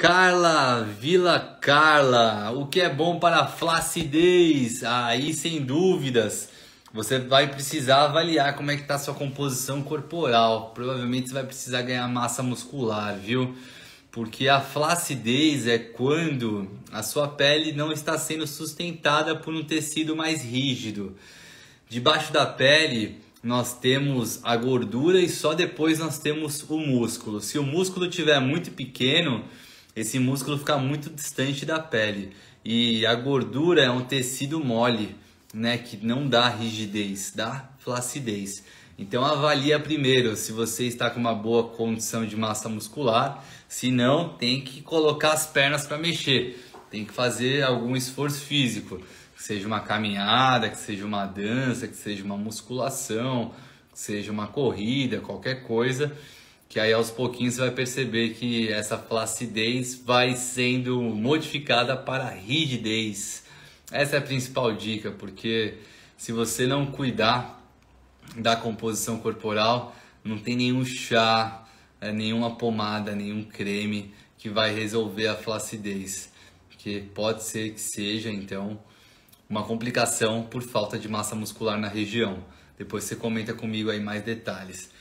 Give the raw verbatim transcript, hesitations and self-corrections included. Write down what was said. Carla, Vila Carla, o que é bom para a flacidez? Aí, sem dúvidas, você vai precisar avaliar como é que está a sua composição corporal. Provavelmente você vai precisar ganhar massa muscular, viu? Porque a flacidez é quando a sua pele não está sendo sustentada por um tecido mais rígido. Debaixo da pele, nós temos a gordura e só depois nós temos o músculo. Se o músculo estiver muito pequeno, esse músculo fica muito distante da pele. E a gordura é um tecido mole, né, que não dá rigidez, dá flacidez. Então avalia primeiro se você está com uma boa condição de massa muscular. Se não, tem que colocar as pernas para mexer. Tem que fazer algum esforço físico, que seja uma caminhada, que seja uma dança, que seja uma musculação, que seja uma corrida, qualquer coisa. Que aí aos pouquinhos você vai perceber que essa flacidez vai sendo modificada para rigidez. Essa é a principal dica, porque se você não cuidar da composição corporal, não tem nenhum chá, nenhuma pomada, nenhum creme que vai resolver a flacidez, que pode ser que seja, então, uma complicação por falta de massa muscular na região. Depois você comenta comigo aí mais detalhes.